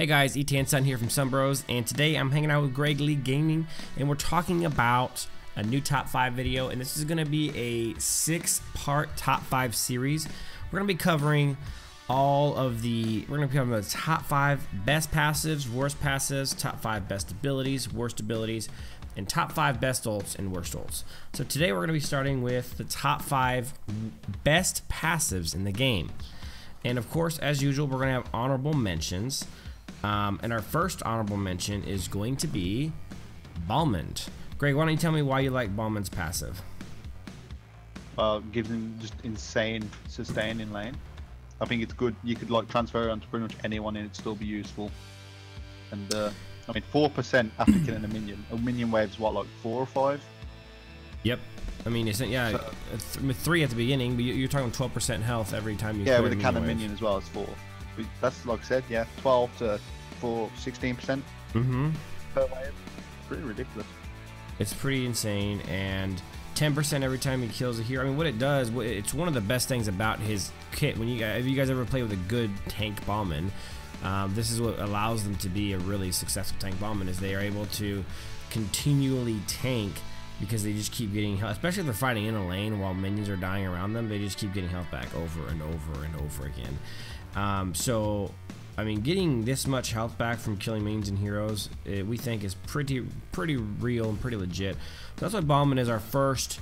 Hey guys, Ethan Sun here from Sun Bros, and today I'm hanging out with Greg Lee Gaming, and we're talking about a new top 5 video, and this is going to be a 6-part top 5 series. We're going to be covering the top 5 best passives, worst passives, top 5 best abilities, worst abilities, and top 5 best ults and worst ults. So today we're going to be starting with the top 5 best passives in the game. And of course, as usual, we're going to have honorable mentions. And our first honorable mention is going to be Balmond. Greg, why don't you tell me why you like Balmond's passive? Gives him just insane sustain in lane. I think it's good. You could like transfer onto pretty much anyone and it'd still be useful. And I mean, 4% after killing a minion. A minion wave's what, like 4 or 5? Yep. I mean, yeah, so, 3 at the beginning, but you're talking 12% health every time you. Yeah, with a cannon minion as well, it's 4. That's like I said, yeah, 12 to 4, 16% per wave. Pretty ridiculous. It's pretty insane, and 10% every time he kills a hero. I mean, what it does, it's one of the best things about his kit. When you guys, if you guys ever play with a good tank Balmond, this is what allows them to be a really successful tank Balmond, is they are able to continually tank because they just keep getting health, especially if they're fighting in a lane while minions are dying around them. They just keep getting health back over and over and over again. So, I mean, getting this much health back from killing minions and heroes, we think is pretty real and pretty legit. So that's why Balmond is our first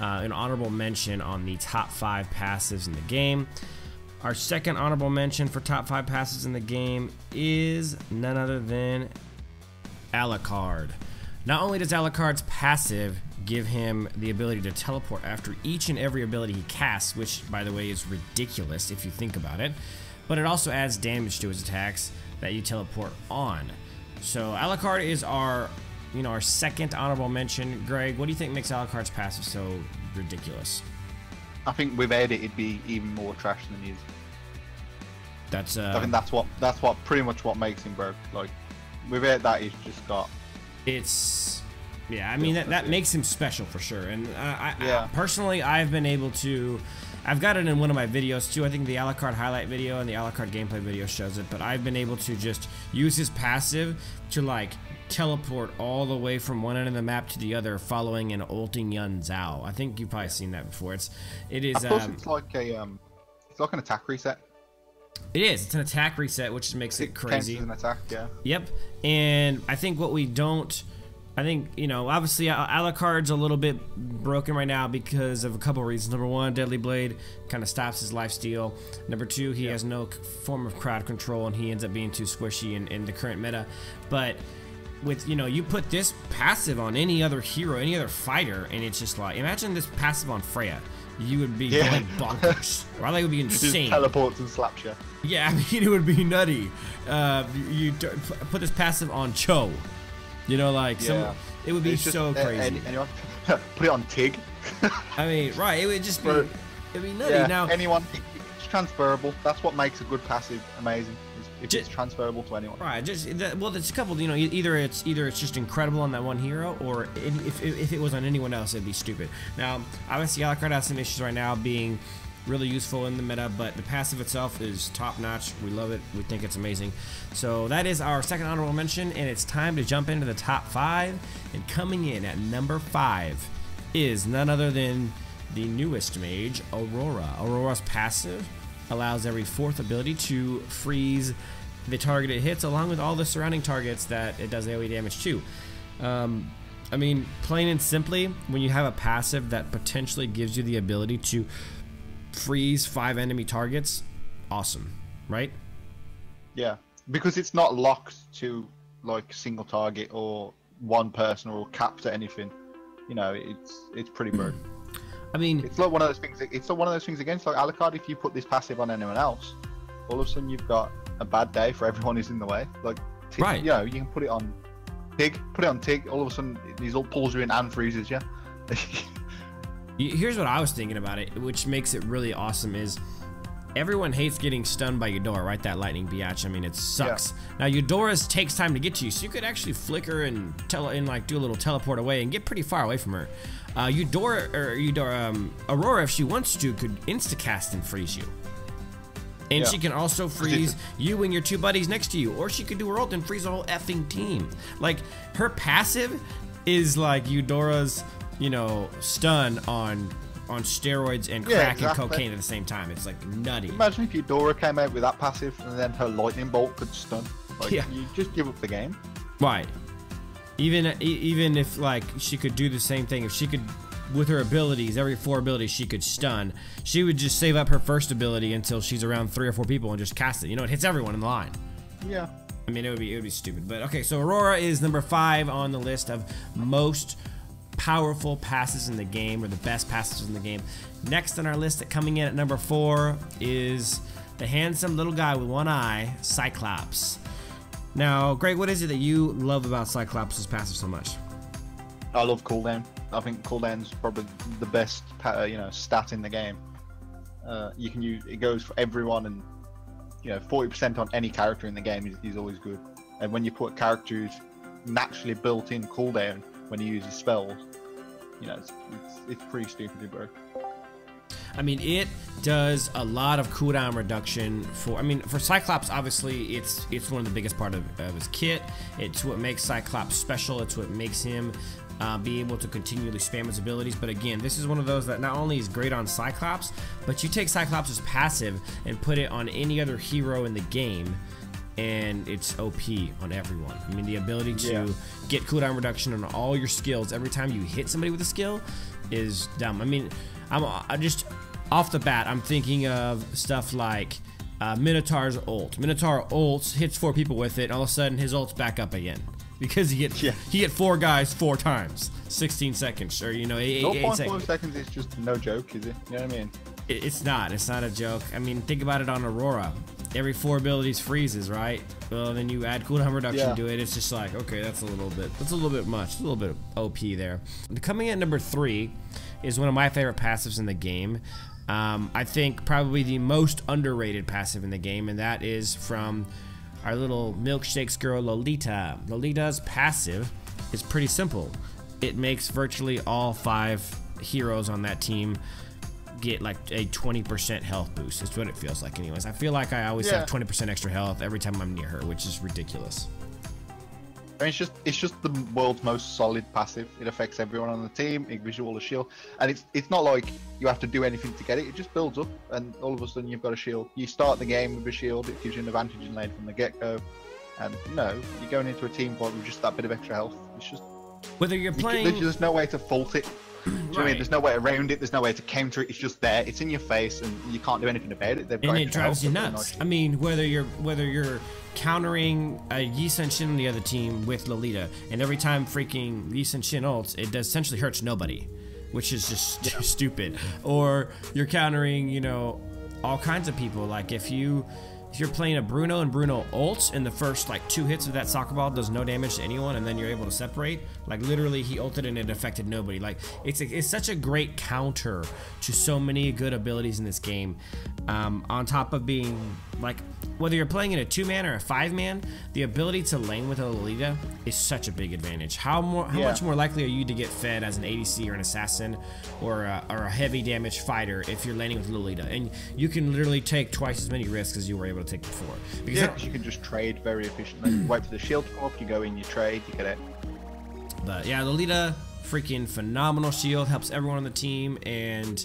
an honorable mention on the top 5 passives in the game. Our second honorable mention for top 5 passives in the game is none other than Alucard. Not only does Alucard's passive give him the ability to teleport after each and every ability he casts, which, by the way, is ridiculous if you think about it, but it also adds damage to his attacks that you teleport on. So Alucard is our, you know, our second honorable mention. Greg, what do you think makes Alucard's passive so ridiculous? I think without it, it'd be even more trash than he is. That's I think that's what pretty much what makes him broke. Like without that, he's just got. It's, yeah, I mean, that makes him special for sure. And personally, I've been able to, I've got it in one of my videos too. I think the Alucard highlight video and the Alucard gameplay video shows it, but I've been able to just use his passive to like teleport all the way from one end of the map to the other following and ulting Yun Zhao. I think you've probably seen that before. It is. Of course, it's like an attack reset. It is. It's an attack reset, which makes it crazy. It's an attack, yeah. Yep. And I think what we don't, I think, you know, obviously Alucard's a little bit broken right now because of a couple reasons. Number one, Deadly Blade kind of stops his lifesteal. Number two, he has no form of crowd control, and he ends up being too squishy in the current meta. But with, you know, you put this passive on any other hero, any other fighter, and it's just like, imagine this passive on Freya. You would be going bonkers. Riley would be insane. Just teleports and slaps you. Yeah, I mean, it would be nutty. You put this passive on Cho. You know, like, it would be just, so crazy. Anyone? Put it on Tig. I mean, right, it would just be, it'd be nutty. Yeah, now, anyone, it's transferable. That's what makes a good passive amazing. If it's transferable to anyone. Right. Well, it's a couple. You know, either it's just incredible on that one hero, or if it was on anyone else, it'd be stupid. Now, obviously, Alucard has some issues right now, being really useful in the meta, but the passive itself is top notch. We love it. We think it's amazing. So that is our second honorable mention, and it's time to jump into the top 5. And coming in at number 5 is none other than the newest mage, Aurora. Aurora's passive allows every 4th ability to freeze the target it hits, along with all the surrounding targets that it does AoE damage to. I mean, plain and simply, when you have a passive that potentially gives you the ability to freeze 5 enemy targets, awesome, right? Yeah, because it's not locked to like single target or one person or capped at anything. You know, it's pretty broad. I mean, it's like one of those things. It's not one of those things against like Alucard. If you put this passive on anyone else, all of a sudden you've got a bad day for everyone who's in the way. Like, right? You know, you can put it on Tig. Put it on Tig. All of a sudden, he's all pulls you in and freezes you. Here's what I was thinking about it, which makes it really awesome is. Everyone hates getting stunned by Eudora, right? That lightning biatch. I mean, it sucks. Yeah. Now, Eudora's takes time to get to you, so you could actually flicker and do a little teleport away and get pretty far away from her. Aurora, if she wants to, could insta-cast and freeze you. And she can also freeze you and your two buddies next to you, or she could do her ult and freeze the whole effing team. Like, her passive is like Eudora's, you know, stun on steroids and crack and cocaine at the same time. It's like nutty. Imagine if Eudora came out with that passive and then her lightning bolt could stun. Like, you just give up the game. Right. Even if, like, she could do the same thing, if she could, with her abilities, every 4 abilities she could stun, she would just save up her first ability until she's around 3 or 4 people and just cast it. You know, it hits everyone in the line. Yeah. I mean, it would be stupid. But okay, so Aurora is number 5 on the list of most powerful passes in the game, or the best passes in the game. Next on our list, coming in at number 4, is the handsome little guy with one eye, Cyclops. Now, Greg, what is it that you love about Cyclops' passive so much? I love cooldown. I think cooldown's probably the best, you know, stat in the game. You can use it, goes for everyone, and you know, 40% on any character in the game is always good. And when you put characters naturally built-in cooldown when you use his spells, you know, it's pretty stupidly broke. I mean, it does a lot of cooldown reduction for, I mean, for Cyclops, obviously, it's one of the biggest part of his kit. It's what makes Cyclops special. It's what makes him be able to continually spam his abilities. But again, this is one of those that not only is great on Cyclops, but you take Cyclops' passive and put it on any other hero in the game, and it's OP on everyone. I mean, the ability to get cooldown reduction on all your skills every time you hit somebody with a skill is dumb. I mean, I'm just off the bat, I'm thinking of stuff like Minotaur's ult. Minotaur ults, hits 4 people with it, and all of a sudden his ult's back up again because he hit 4 guys 4 times, 16 seconds, or you know, 8 seconds. 0.4 seconds is just no joke, is it? You know what I mean? It's not a joke. I mean, think about it on Aurora. Every 4 abilities freezes, right? Well, then you add cooldown reduction to it. It's just like, okay, that's a little bit much. A little bit of OP there. Coming in at number 3 is one of my favorite passives in the game. I think probably the most underrated passive in the game, and that is from our little milkshakes girl, Lolita. Lolita's passive is pretty simple. It makes virtually all 5 heroes on that team get like a 20% health boost. It's what it feels like anyways. I feel like I always have 20% extra health every time I'm near her, which is ridiculous. I mean, it's just the world's most solid passive. It affects everyone on the team, invisible a shield, and it's not like you have to do anything to get it. It just builds up, and all of a sudden you've got a shield. You start the game with a shield. It gives you an advantage in lane from the get-go, and no, you're going into a team fight with just that bit of extra health. It's just, whether you're playing, there's no way to fault it. Do you know what I mean? There's no way around it. There's no way to counter it. It's just there. It's in your face, and you can't do anything about it. And it drives you nuts. I mean, whether you're countering Yi Senshin on the other team with Lolita, and every time freaking Yi Senshin ults, it does essentially hurts nobody, which is just stupid. Or you're countering, you know, all kinds of people. Like if you're playing a Bruno and Bruno ults, and the first like 2 hits of that soccer ball does no damage to anyone, and then you're able to separate, like literally he ulted and it affected nobody. Like it's such a great counter to so many good abilities in this game. On top of being like, whether you're playing in a 2-man or a 5-man, the ability to lane with a Lolita is such a big advantage. How much more likely are you to get fed as an ADC or an assassin or a heavy damage fighter if you're laning with Lolita? And you can literally take twice as many risks as you were able to take before. Because you can just trade very efficiently. You wait for the shield to pop, you go in, you trade, you get it. But yeah, Lolita, freaking phenomenal shield, helps everyone on the team, and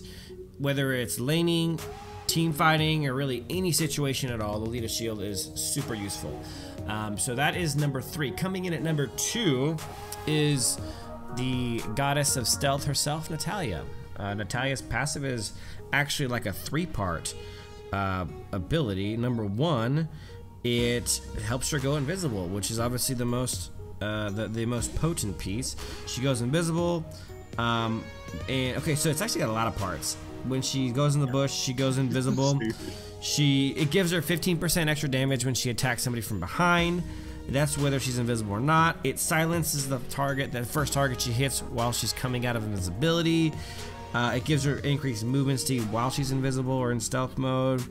whether it's laning, team fighting, or really any situation at all, Lolita's shield is super useful. So that is number 3. Coming in at number 2 is the goddess of stealth herself, Natalia. Natalia's passive is actually like a 3-part ability. Number 1, it helps her go invisible, which is obviously the most potent piece. She goes invisible, and okay, so it's actually got a lot of parts. When she goes in the bush, she goes invisible. It gives her 15% extra damage when she attacks somebody from behind. That's whether she's invisible or not. It silences the first target she hits while she's coming out of invisibility. It gives her increased movement speed while she's invisible or in stealth mode.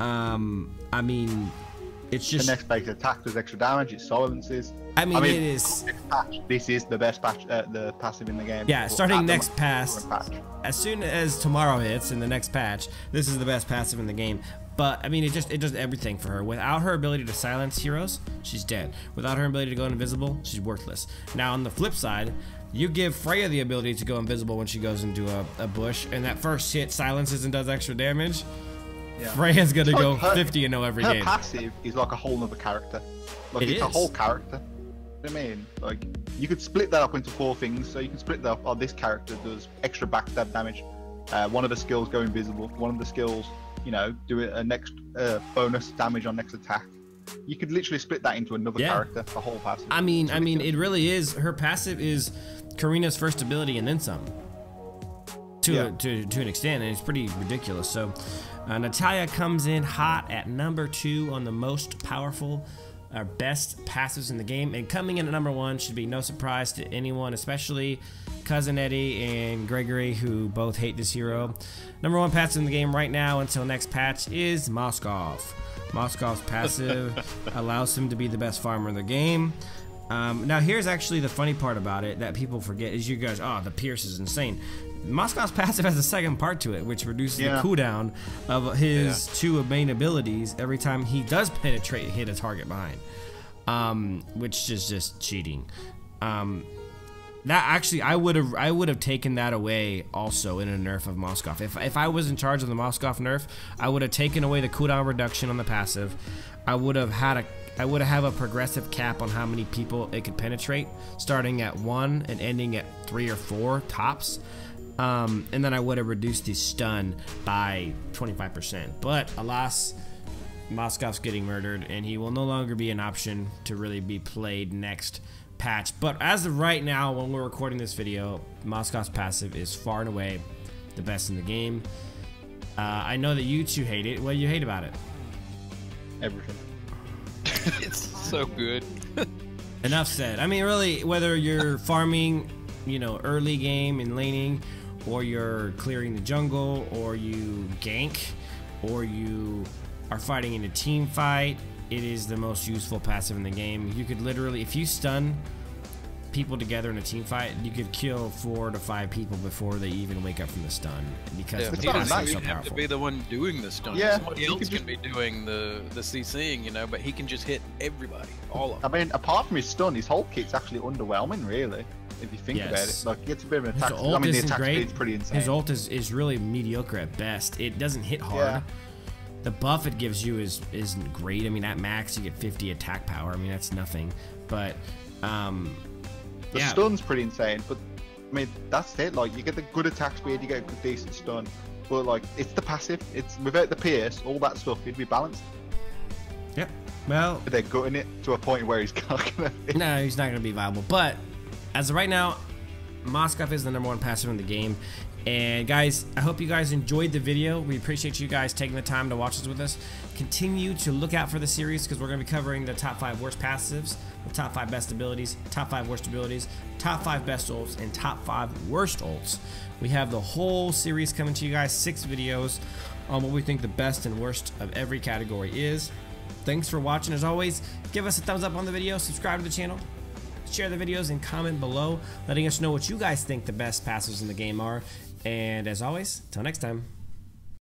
I mean, it's just the next base attack does extra damage. It silences. I mean, it is. This is the best patch, the passive in the game. Yeah, starting next patch, as soon as tomorrow hits in the next patch, this is the best passive in the game. But I mean, it does everything for her. Without her ability to silence heroes, she's dead. Without her ability to go invisible, she's worthless. Now on the flip side, you give Freya the ability to go invisible when she goes into a bush, and that first hit silences and does extra damage. Yeah. Freya's gonna go 50 and 0 every game. Her passive is like a whole nother character. Like it's a whole character. I mean, like you could split that up into four things. So you can split that up. Oh, this character does extra backstab damage. One of the skills go invisible. One of the skills, you know, do a next bonus damage on next attack. You could literally split that into another character. The whole passive. I mean, it really is. Her passive is Karina's first ability and then some. To an extent, and it's pretty ridiculous. So Natalia comes in hot at number 2 on the most powerful. Our best passives in the game, and coming in at number 1 should be no surprise to anyone, especially Cousin Eddie and Gregory, who both hate this hero. Number 1 passive in the game right now until next patch is Moskov. Moskov's passive allows him to be the best farmer in the game. Now here's actually the funny part about it that people forget is you guys, oh, the Pierce is insane. Moskov's passive has a second part to it, which reduces the cooldown of his two main abilities every time he does penetrate and hit a target behind, which is just cheating. That actually, I would have taken that away also in a nerf of Moskov. If I was in charge of the Moskov nerf, I would have taken away the cooldown reduction on the passive. I would have had a I would have a progressive cap on how many people it could penetrate, starting at 1 and ending at 3 or 4 tops. And then I would have reduced his stun by 25%. But alas, Moskov's getting murdered, and he will no longer be an option to really be played next patch. But as of right now, when we're recording this video, Moskov's passive is far and away the best in the game. I know that you two hate it. What do you hate about it? Everything. It's so good. Enough said. I mean, really, whether you're farming, you know, early game and laning, or you're clearing the jungle, or you gank, or you are fighting in a team fight, it is the most useful passive in the game. You could literally, if you stun people together in a team fight, you could kill 4 to 5 people before they even wake up from the stun, because the passive is so powerful. You have to be the one doing the stun. Yeah, somebody else can be doing the CCing, you know, but he can just hit everybody, all of them. I mean, apart from his stun, his whole kit's actually underwhelming, really. If you think about it, like, it's a bit of an attack. I mean, the attack speed's pretty insane. His ult is really mediocre at best. It doesn't hit hard. Yeah. The buff it gives you isn't great. I mean, at max you get 50 attack power. I mean, that's nothing. But the stun's pretty insane. But I mean, that's it. Like, you get the good attack speed, you get a good decent stun. But like, it's the passive. It's without the pierce, all that stuff, it'd be balanced. Yeah. Well, but they're gutting it to a point where he's not gonna be. No, he's not gonna be viable. But as of right now, Moskov is the number 1 passive in the game. And guys, I hope you guys enjoyed the video. We appreciate you guys taking the time to watch this with us. Continue to look out for the series, because we're going to be covering the top 5 worst passives, the top 5 best abilities, top 5 worst abilities, top 5 best ults, and top 5 worst ults. We have the whole series coming to you guys, 6 videos on what we think the best and worst of every category is. Thanks for watching. As always, give us a thumbs up on the video, subscribe to the channel, share the videos, and comment below letting us know what you guys think the best passives in the game are. And as always, till next time.